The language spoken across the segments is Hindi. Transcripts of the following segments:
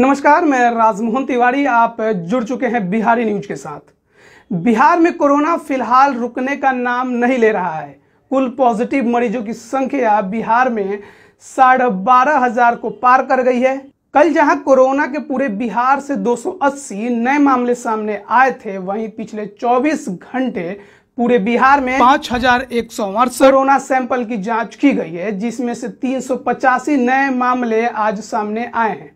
नमस्कार, मैं राजमोहन तिवारी। आप जुड़ चुके हैं बिहारी न्यूज के साथ। बिहार में कोरोना फिलहाल रुकने का नाम नहीं ले रहा है। कुल पॉजिटिव मरीजों की संख्या बिहार में 12,500 को पार कर गई है। कल जहां कोरोना के पूरे बिहार से 280 नए मामले सामने आए थे, वहीं पिछले 24 घंटे पूरे बिहार में 5,168 कोरोना सैंपल की जाँच की गई है, जिसमें से 385 नए मामले आज सामने आए हैं।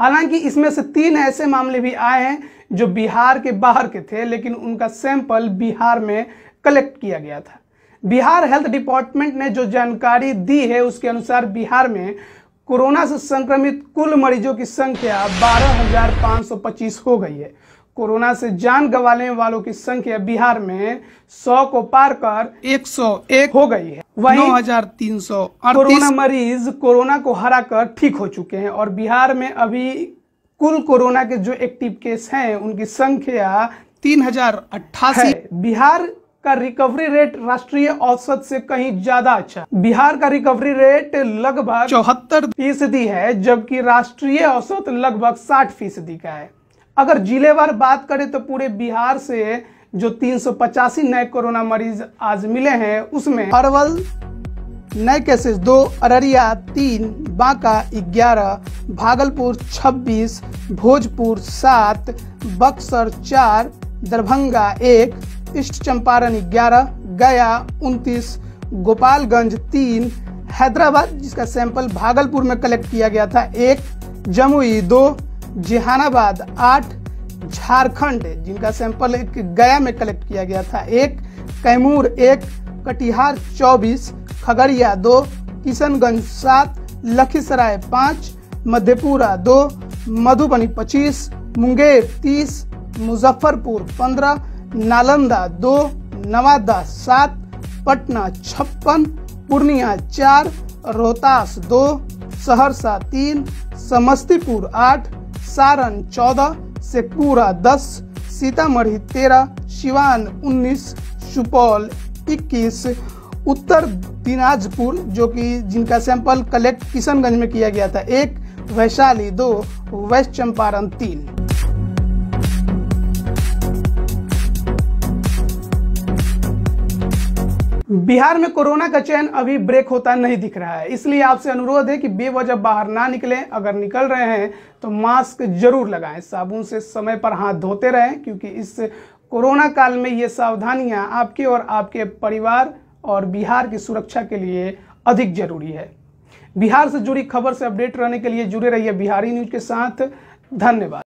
हालांकि इसमें से 3 ऐसे मामले भी आए हैं जो बिहार के बाहर के थे, लेकिन उनका सैंपल बिहार में कलेक्ट किया गया था। बिहार हेल्थ डिपार्टमेंट ने जो जानकारी दी है, उसके अनुसार बिहार में कोरोना से संक्रमित कुल मरीजों की संख्या 12,525 हो गई है। कोरोना से जान गंवाने वालों की संख्या बिहार में 100 को पार कर 101 हो गई है। वहीं 9,338 मरीज कोरोना को हराकर ठीक हो चुके हैं और बिहार में अभी कुल कोरोना के जो एक्टिव केस हैं, उनकी संख्या 3,088 है। बिहार का रिकवरी रेट राष्ट्रीय औसत से कहीं ज्यादा अच्छा। बिहार का रिकवरी रेट लगभग 74% है, जबकि राष्ट्रीय औसत लगभग 60% का है। अगर जिलेवार बात करें तो पूरे बिहार से जो 385 नए कोरोना मरीज आज मिले हैं, उसमें अरवल नए केसेस 2, अररिया 3, बांका 11, भागलपुर 26, भोजपुर 7, बक्सर 4, दरभंगा 1, ईस्ट चंपारण 11, गया 29, गोपालगंज 3, हैदराबाद जिसका सैंपल भागलपुर में कलेक्ट किया गया था 1, जमुई 2, जहानाबाद 8, झारखंड जिनका सैंपल गया में कलेक्ट किया गया था 1, कैमूर 1, कटिहार 24, खगड़िया 2, किशनगंज 7, लखीसराय 5, मधेपुरा 2, मधुबनी 25, मुंगेर 30, मुजफ्फरपुर 15, नालंदा 2, नवादा 7, पटना 56, पूर्णिया 4, रोहतास 2, सहरसा 3, समस्तीपुर 8, सारण 14, शेखपुरा 10, सीतामढ़ी 13, सिवान 19, सुपौल 21, उत्तर दिनाजपुर जो कि जिनका सैंपल कलेक्ट किशनगंज में किया गया था 1, वैशाली 2, वेस्ट चंपारण 3। बिहार में कोरोना का चैन अभी ब्रेक होता नहीं दिख रहा है, इसलिए आपसे अनुरोध है कि बेवजह बाहर ना निकलें। अगर निकल रहे हैं तो मास्क जरूर लगाएं, साबुन से समय पर हाथ धोते रहें, क्योंकि इस कोरोना काल में ये सावधानियां आपके और आपके परिवार और बिहार की सुरक्षा के लिए अधिक जरूरी है। बिहार से जुड़ी खबर से अपडेट रहने के लिए जुड़े रहिए बिहारी न्यूज के साथ। धन्यवाद।